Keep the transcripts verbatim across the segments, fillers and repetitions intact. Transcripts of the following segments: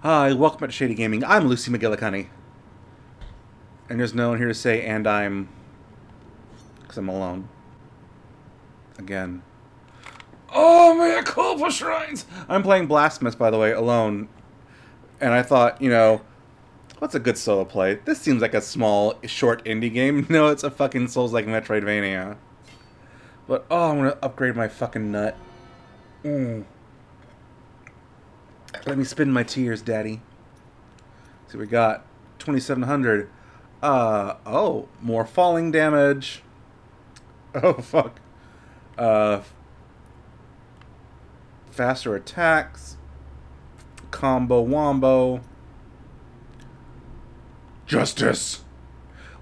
Hi, welcome back to Shady Gaming. I'm Lucy McGillicuddy. And there's no one here to say, and I'm... because I'm alone. Again. Oh, my Culpa Shrines! I'm playing Blasphemous, by the way, alone. And I thought, you know, what's a good solo play? This seems like a small, short indie game. No, it's a fucking Souls-like Metroidvania. But, oh, I'm gonna upgrade my fucking nut. Mmm. Let me spin my tears, Daddy. So we got twenty-seven hundred. Uh, oh, more falling damage. Oh, fuck. Uh, faster attacks. Combo wombo. Justice!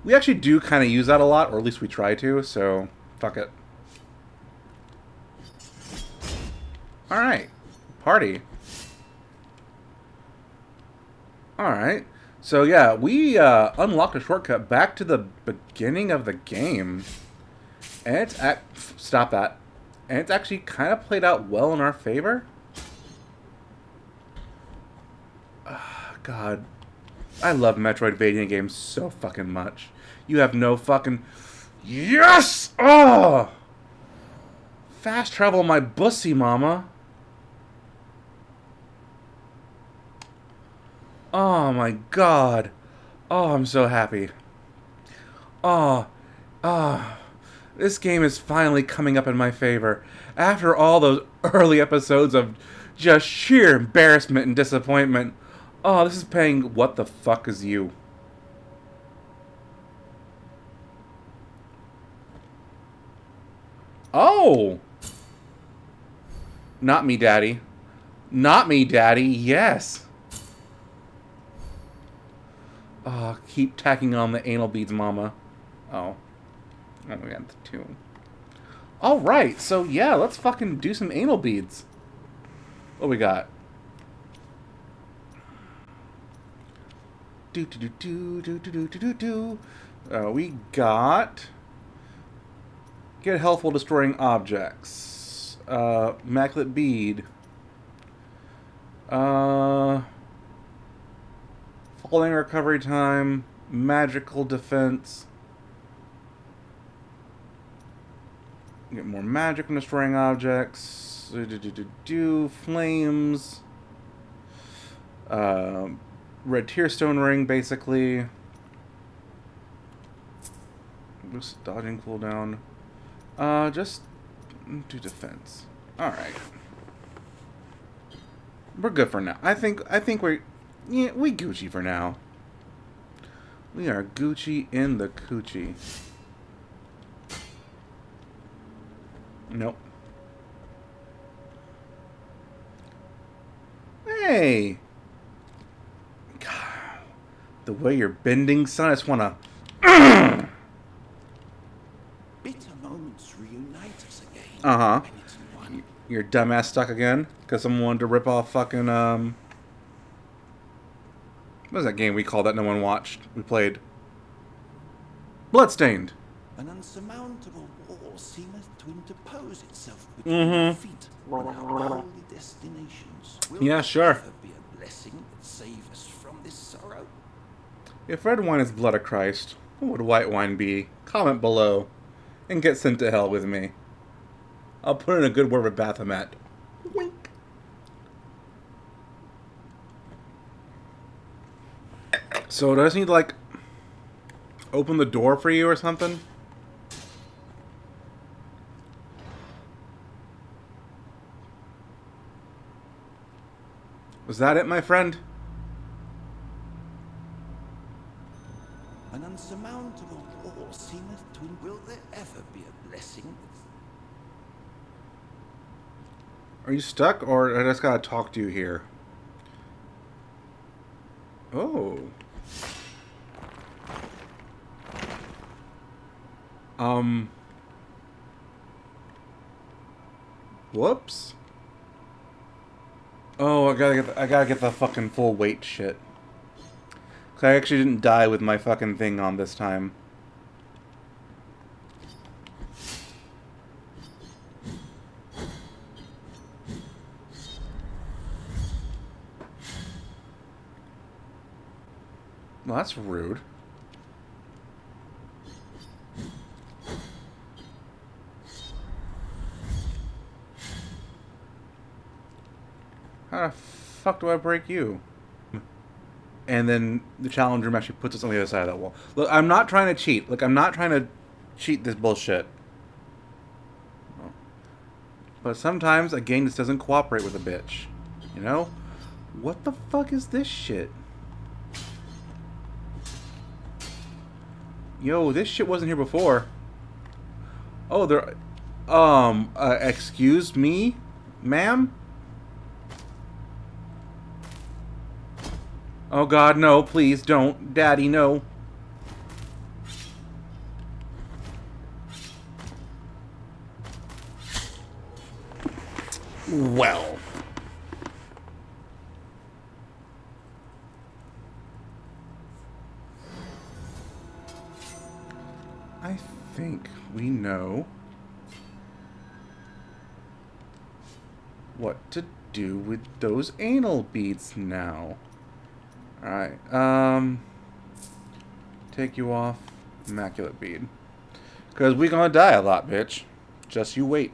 We actually do kind of use that a lot, or at least we try to, so fuck it. Alright. Party. Alright, so yeah, we uh, unlocked a shortcut back to the beginning of the game, and it's at, stop that, and it's actually kind of played out well in our favor. Oh, God, I love Metroidvania games so fucking much. You have no fucking, yes, oh, fast travel my bussy, mama. Oh my God! Oh, I'm so happy. Oh, ah, oh, this game is finally coming up in my favor. After all those early episodes of just sheer embarrassment and disappointment, oh, this is paying. What the fuck is you? Oh, not me, Daddy. Not me, Daddy. Yes. Oh, keep tacking on the anal beads, mama. Oh. Oh, we got the tune. Alright, so yeah, let's fucking do some anal beads. What we got? Do do do do do do do do do. Uh, we got... get health while destroying objects. Uh, immaculate bead. Uh... Falling recovery time, magical defense. Get more magic from destroying objects. Do, do, do, do, do. Flames. Uh, red tearstone ring, basically. Just dodging cooldown. Uh, just do defense. All right, we're good for now. I think. I think we're. Yeah, we Gucci for now. We are Gucci in the coochie. Nope. Hey! God. The way you're bending, son, I just wanna... Bitter moments reunite us again. Uh-huh. Your dumbass stuck again? Because someone wanted to rip off fucking, um... what was that game we called that no one watched? We played Bloodstained. An unsurmountable wall seemeth to interpose itself between mm-hmm. feet on our holy destinations. Will yeah, sure. Will there be a blessing that save us from this sorrow? If red wine is blood of Christ, what would white wine be? Comment below and get sent to hell with me. I'll put in a good word with Bathamat. Wink. So do I just need to, like, open the door for you or something? Was that it, my friend? An unsurmountable wall seemeth to... will there ever be a blessing? Are you stuck, or I just gotta talk to you here? Oh... Um. Whoops. Oh, I gotta get the, I gotta get the fucking full weight shit. 'Cause I actually didn't die with my fucking thing on this time. Well, that's rude. How the fuck do I break you? And then the challenge room actually puts us on the other side of that wall. Look, I'm not trying to cheat. Look, I'm not trying to cheat this bullshit. But sometimes a game just doesn't cooperate with a bitch. You know? What the fuck is this shit? Yo, this shit wasn't here before. Oh, there... Um, uh, excuse me, ma'am? Oh god, no, please don't. Daddy, no. Well. I think we know what to do with those anal beads now. Alright, um, take you off, immaculate bead. Because we gonna die a lot, bitch. Just you wait.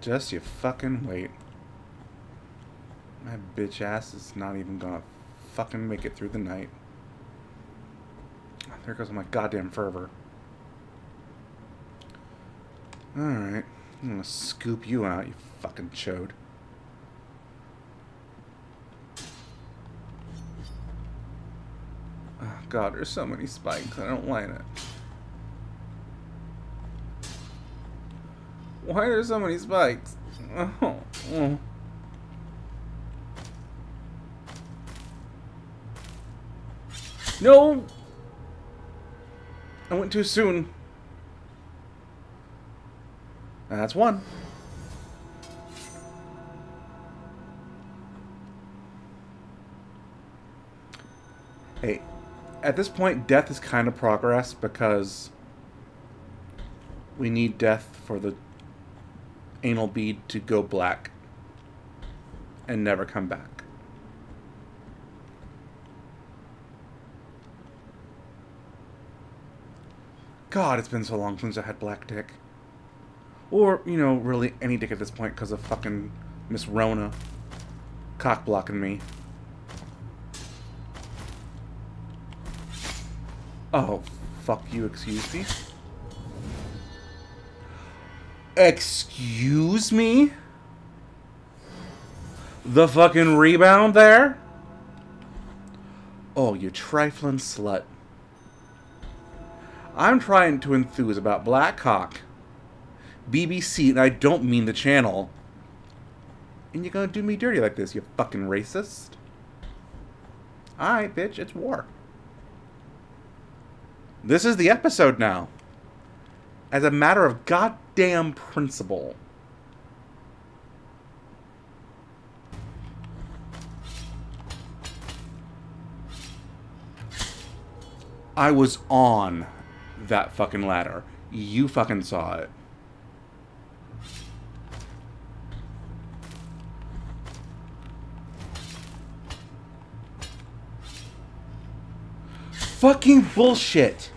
Just you fucking wait. My bitch ass is not even gonna fucking make it through the night. There goes my goddamn fervor. Alright. I'm gonna scoop you out, you fucking chode. Oh, God, there's so many spikes. I don't like it. Why are there so many spikes? Oh, oh. No! I went too soon. That's one. Hey, at this point, death is kind of progress because we need death for the anal bead to go black and never come back. God, it's been so long since I had black dick. Or, you know, really any dick at this point because of fucking Miss Rona cock blocking me. Oh, fuck you, excuse me? Excuse me? The fucking rebound there? Oh, you trifling slut. I'm trying to enthuse about black cock. B B C, and I don't mean the channel. And you're gonna do me dirty like this, you fucking racist. Alright, bitch, it's war. This is the episode now. As a matter of goddamn principle. I was on that fucking ladder. You fucking saw it. Fucking bullshit.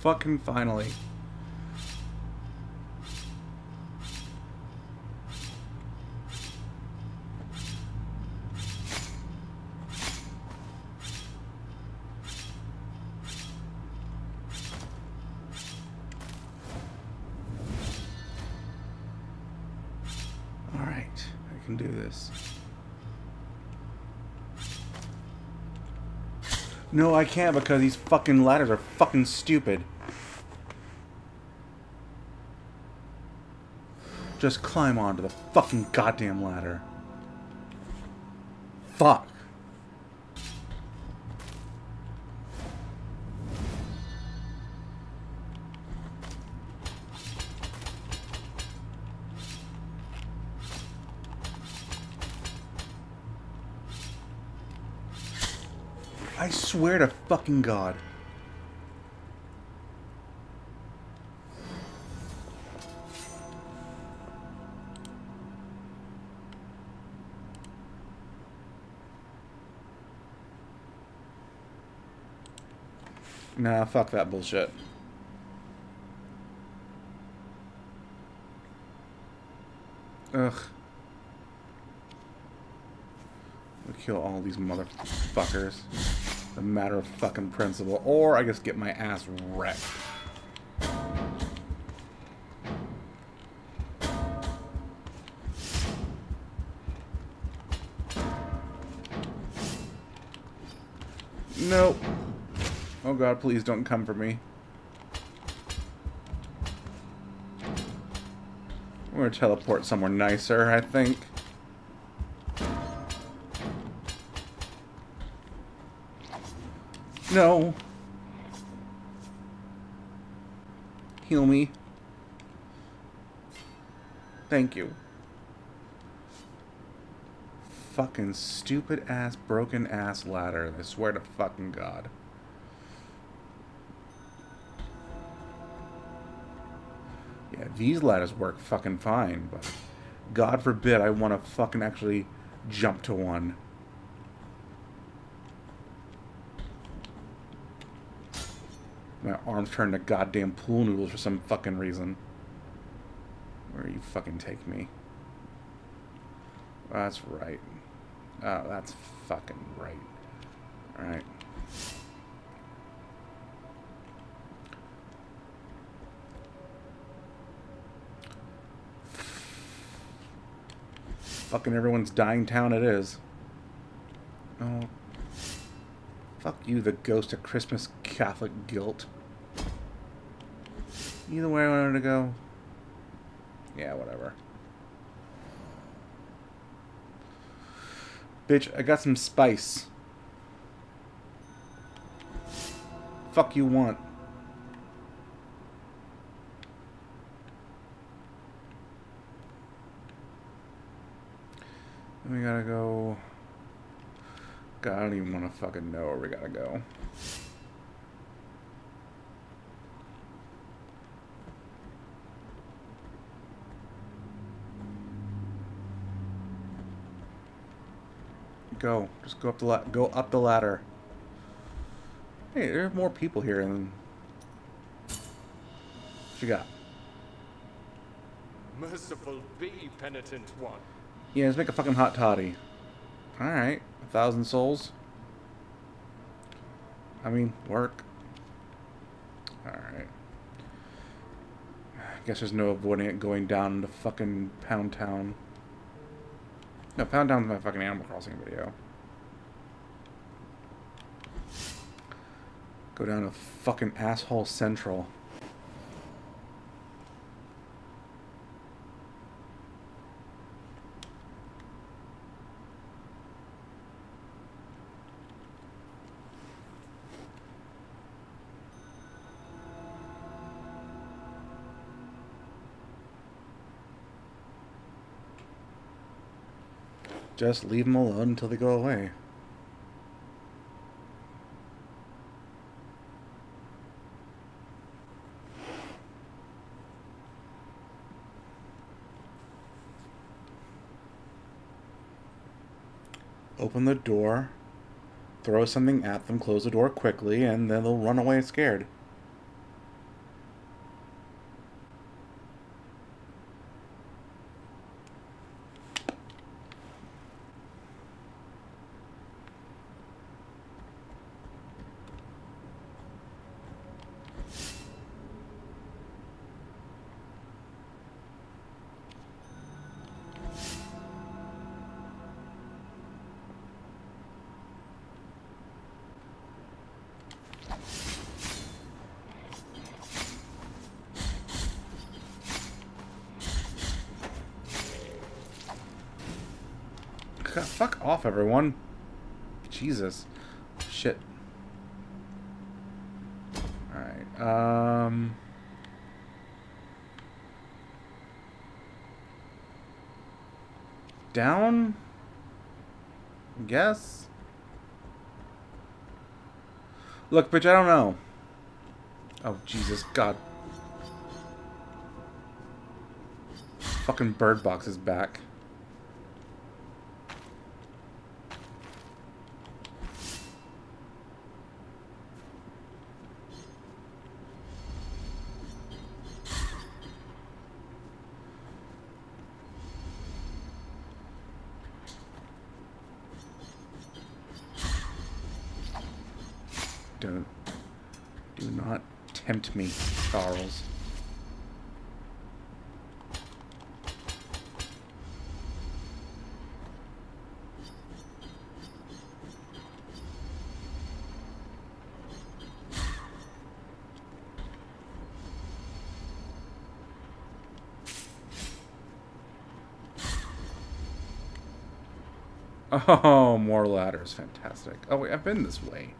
Fucking finally. No, I can't because these fucking ladders are fucking stupid. Just climb onto the fucking goddamn ladder. Fuck. I swear to fucking God. Nah, fuck that bullshit. Ugh. We'll kill all these motherfuckers. A matter of fucking principle. Or I just get my ass wrecked. Nope. Oh god, please don't come for me. We're gonna teleport somewhere nicer, I think. No. Heal me. Thank you. Fucking stupid ass, broken ass ladder. I swear to fucking god. Yeah, these ladders work fucking fine, but god forbid I want to fucking actually jump to one. My arms turned to goddamn pool noodles for some fucking reason. Where you fucking take me? Oh, that's right. Oh, that's fucking right. Alright. Fucking everyone's dying town it is. Oh. Fuck you, the ghost of Christmas Catholic guilt. Either way I wanted to go. Yeah, whatever. Bitch, I got some spice. Fuck you want. We gotta go. God, I don't even want to fucking know where we gotta go. Go, just go up the la go up the ladder. Hey, there are more people here than what you got. Merciful be, penitent one. Yeah, let's make a fucking hot toddy. Alright. A thousand souls. I mean, work. Alright. I guess there's no avoiding it going down to fucking Pound Town. No, Pound Town's my fucking Animal Crossing video. Go down to fucking Asshole Central. Just leave them alone until they go away. Open the door, throw something at them, close the door quickly, and then they'll run away scared. Fuck off, everyone. Jesus. Shit. Alright. Um... Down? I guess? Look, bitch, I don't know. Oh, Jesus. God. Fucking Bird Box is back. Don't. Do not tempt me, Charles. Oh, more ladders. Fantastic. Oh, wait, I've been this way.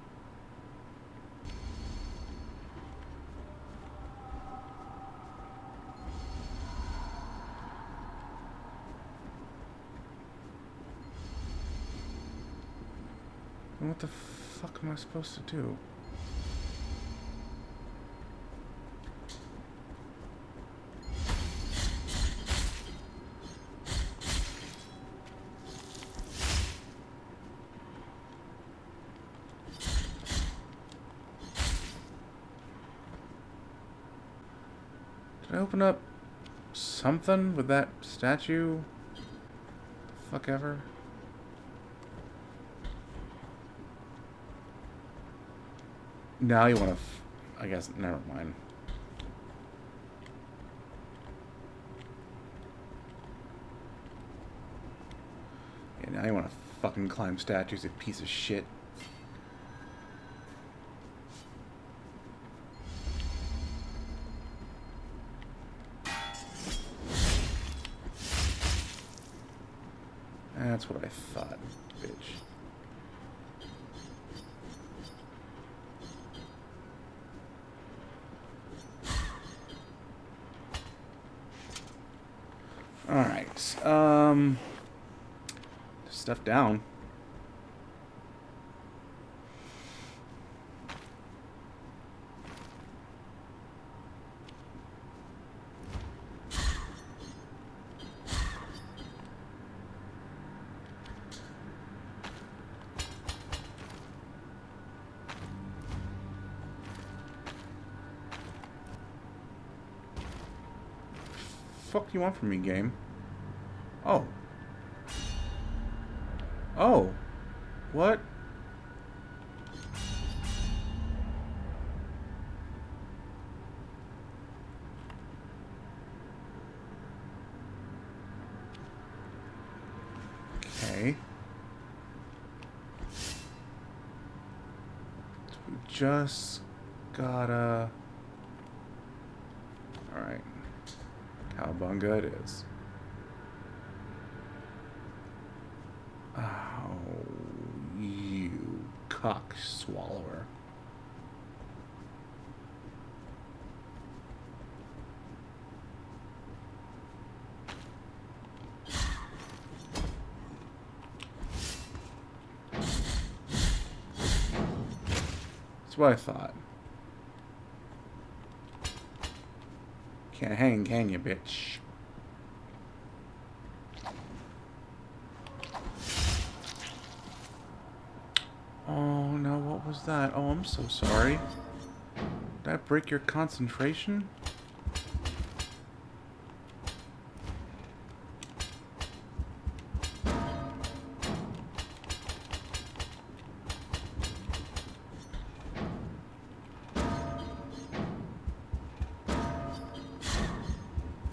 What the fuck am I supposed to do? Open up something with that statue? The fuck ever. Now you want to. F I guess. Never mind. Yeah, now you want to fucking climb statues, you piece of shit. That's what I thought, bitch. Alright, um... stuff down. What do you want from me, game? Oh. Oh. What? Okay. We just gotta... Alright. How bunga it is. Oh, you cock swallower. That's what I thought. Can't hang, can you, bitch? Oh, no, what was that? Oh, I'm so sorry. Did I break your concentration?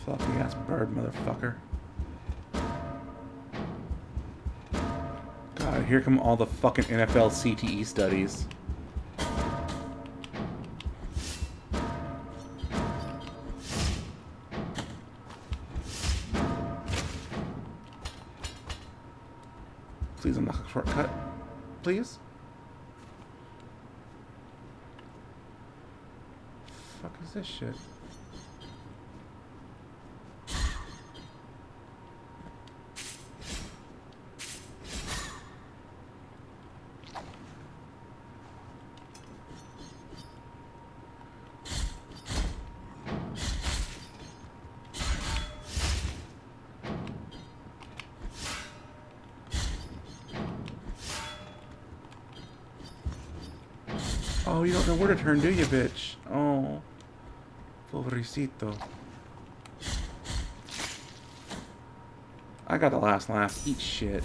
Fluffy-ass bird, motherfucker. God, here come all the fucking N F L C T E studies. Please unlock a shortcut. Please? The fuck is this shit? Oh, you don't know where to turn, do you, bitch? Oh. Pobrecito. I got the last laugh. Eat shit.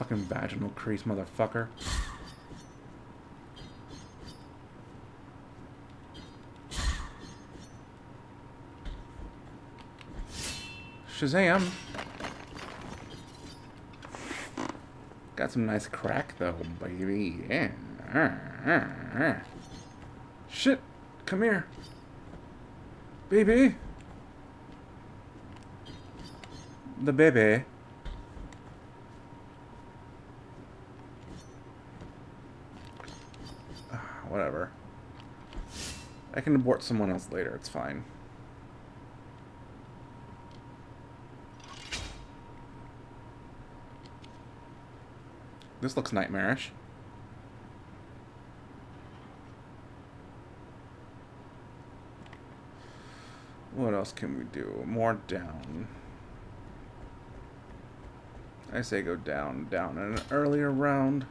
fucking vaginal crease, motherfucker. Shazam! Got some nice crack though, baby. Yeah. Shit! Come here! Baby! The baby. Ugh, whatever. I can abort someone else later, it's fine. This looks nightmarish. What else can we do? More down. I say go down, down in an earlier round.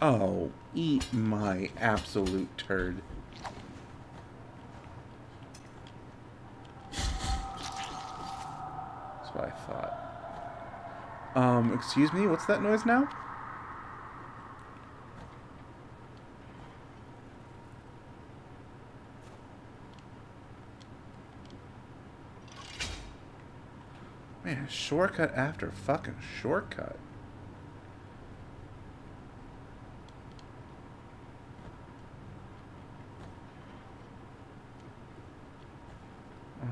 Oh, eat my absolute turd. That's what I thought. Um, excuse me, what's that noise now? Man, shortcut after fucking shortcut.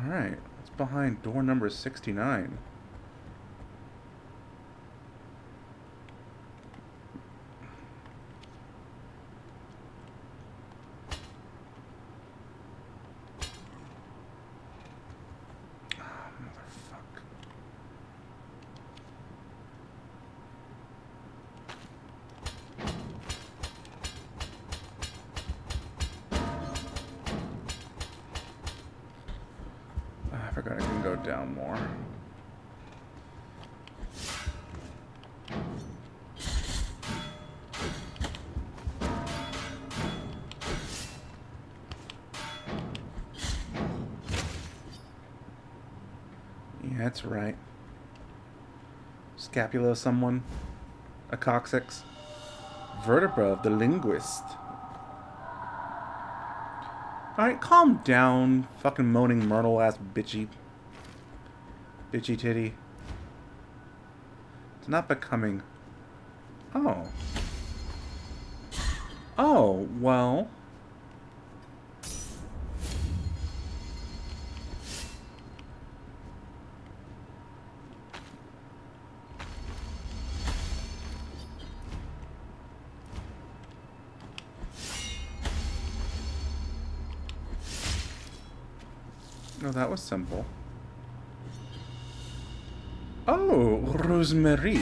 Alright, what's behind door number sixty-nine? That's right. Scapula of someone. A coccyx. Vertebra of the linguist. Alright, calm down, fucking moaning myrtle ass bitchy. Bitchy titty. It's not becoming. Oh. Oh, well. Oh, that was simple. Oh, Rosemary.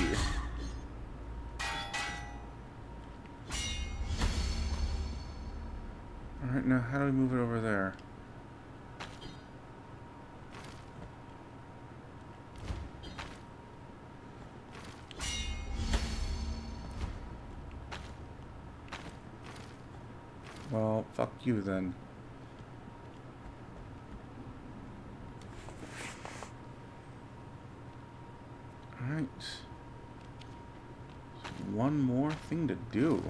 Alright, now how do we move it over there? Well, fuck you then. One more thing to do.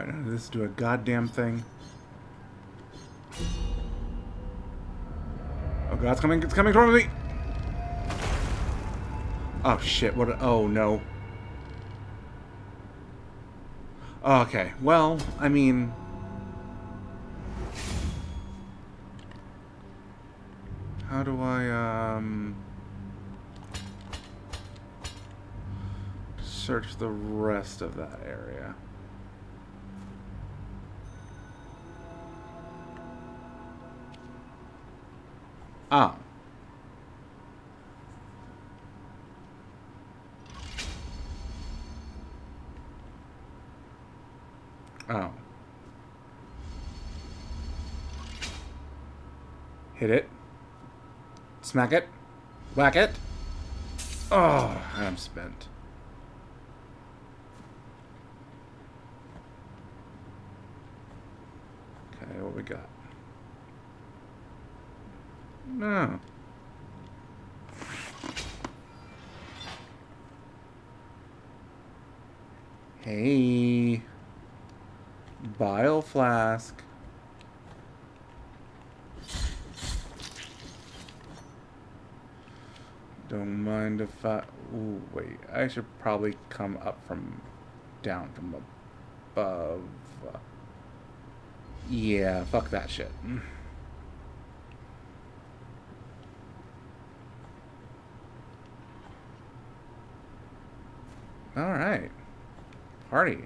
Alright, none of this do a goddamn thing. Oh god, it's coming, it's coming toward me! Oh shit, what a, oh no. Okay, well, I mean... How do I, um... search the rest of that area? Ah. Oh. Hit it. Smack it. Whack it. Oh, I'm spent. Okay, what we got? No. Hey. Bile flask. Don't mind if I... Ooh, wait. I should probably come up from... down from above. Yeah, fuck that shit. Alright. Party.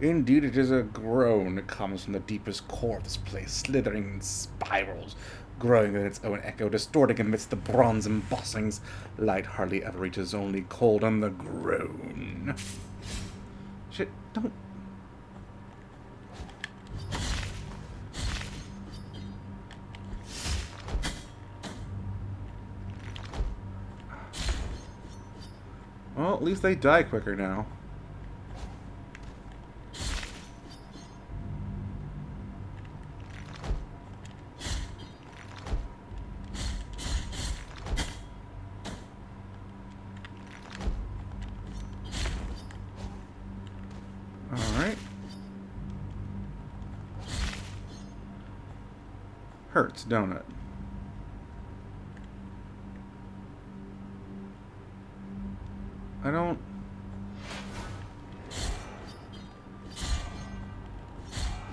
Indeed, it is a groan that comes from the deepest core of this place, slithering in spirals, growing in its own echo, distorting amidst the bronze embossings. Light hardly ever reaches, only cold on the groan. Shit, don't... Well, at least they die quicker now. Hurts, don't it? I don't...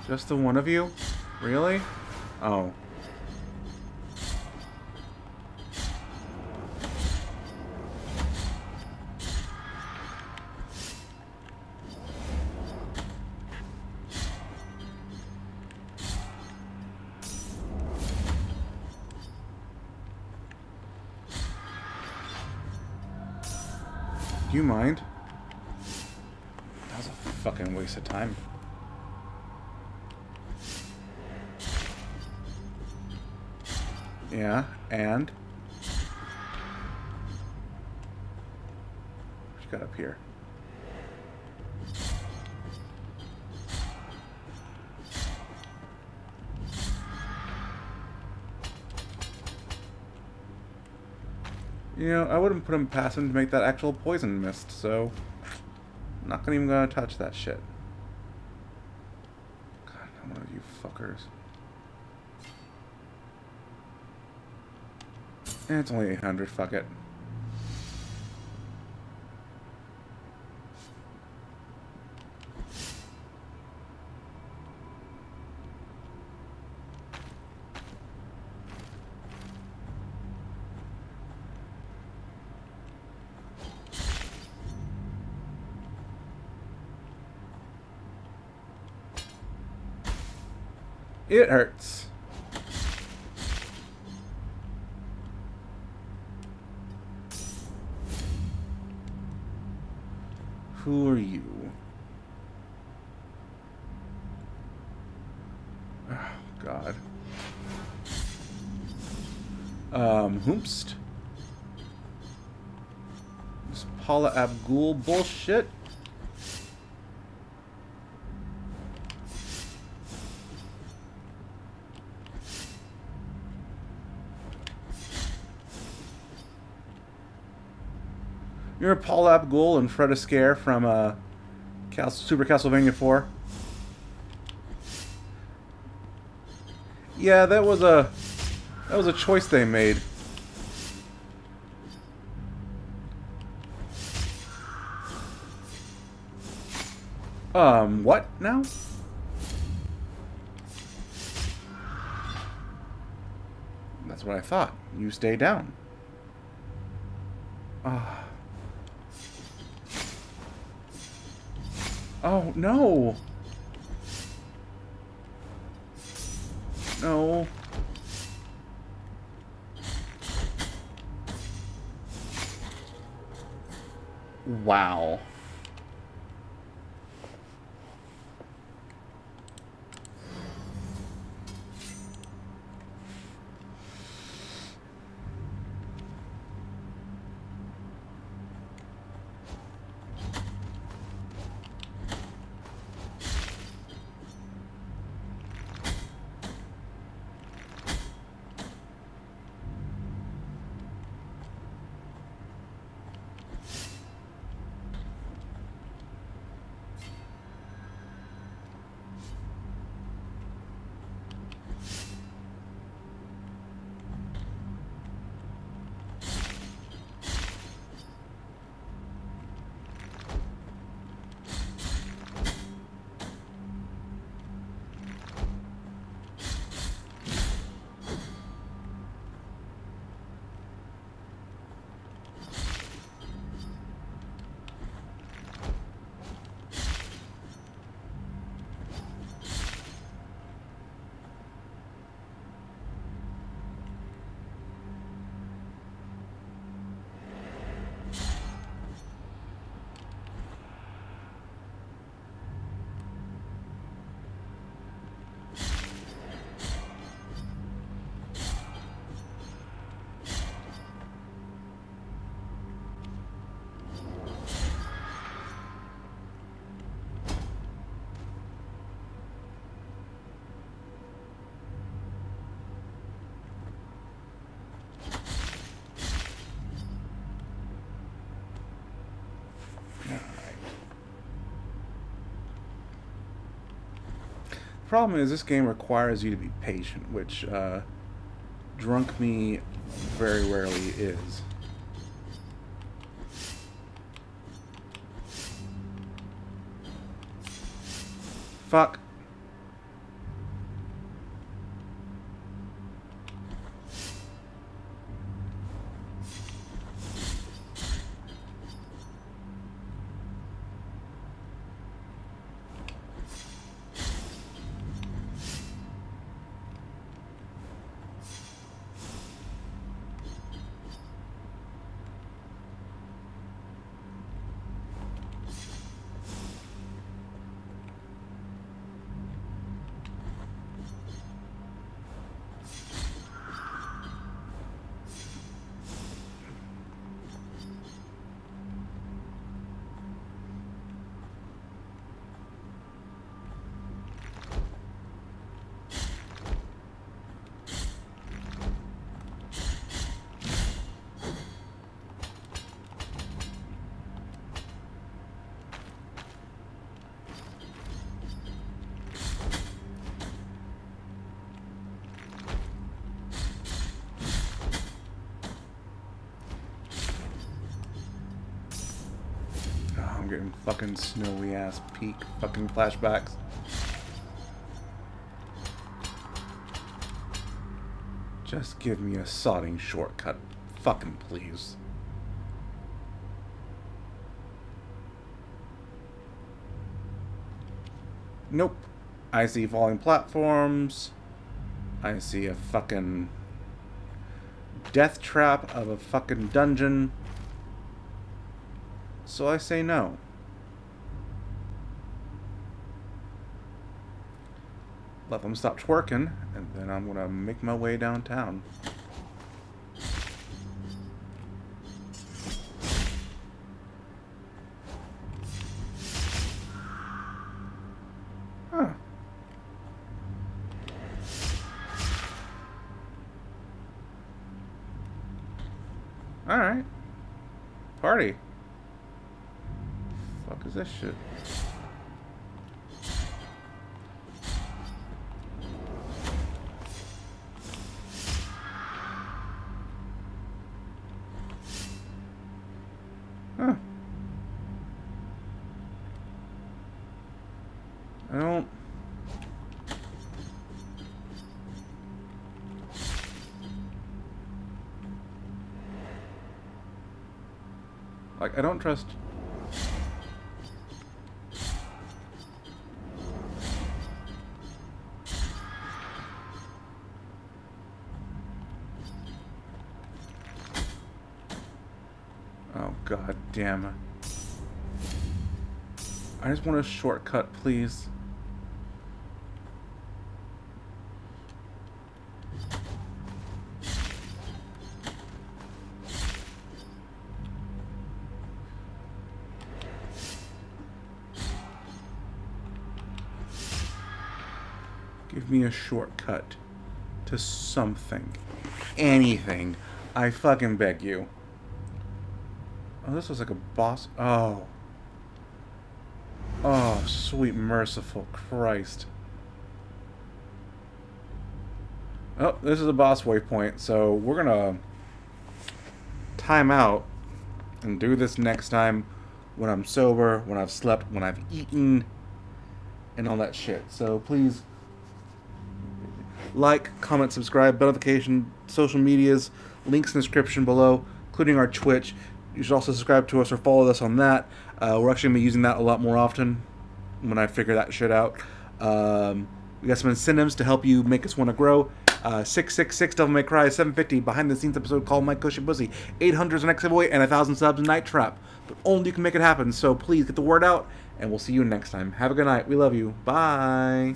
Just the one of you? Really? Oh. You mind? That was a fucking waste of time. Yeah, and what you got up here? You know, I wouldn't put him past him to make that actual poison mist, so I'm not gonna even gonna touch that shit. God, not one of you fuckers. And it's only eight hundred, fuck it. It hurts. Who are you? Oh, God. Um, hoopst. This Paula Abdul bullshit. Remember Paul Appgol and Freda Scare from uh, Super Castlevania four? Yeah, that was a that was a choice they made. Um, what now? That's what I thought. You stay down. Ah. Oh, no. No. Wow. The problem is this game requires you to be patient, which uh, drunk me very rarely is. Fuck. Getting fucking snowy ass peak fucking flashbacks. Just give me a sodding shortcut, fucking please. Nope. I see falling platforms. I see a fucking death trap of a fucking dungeon. So I say no. Let them stop twerking, and then I'm gonna make my way downtown. Huh. Alright. Party. fuck is this shit? Huh. I don't... Like, I don't trust... Oh, god damn it. I just want a shortcut, please. Give me a shortcut to something. Anything. I fucking beg you. Oh, this was like a boss. Oh. Oh, sweet merciful Christ. Oh, this is a boss waypoint, so we're gonna time out and do this next time when I'm sober, when I've slept, when I've eaten, and all that shit. So please... like, comment, subscribe, bell notification, social medias, links in the description below, including our Twitch. You should also subscribe to us or follow us on that. Uh, we're actually going to be using that a lot more often when I figure that shit out. Um, we got some incentives to help you make us want to grow. Uh, six six six Devil May Cry, seven fifty, behind-the-scenes episode called My Cushy Bussy, eight hundred is our next giveaway, and one thousand subs in Night Trap. But only you can make it happen, so please get the word out, and we'll see you next time. Have a good night. We love you. Bye.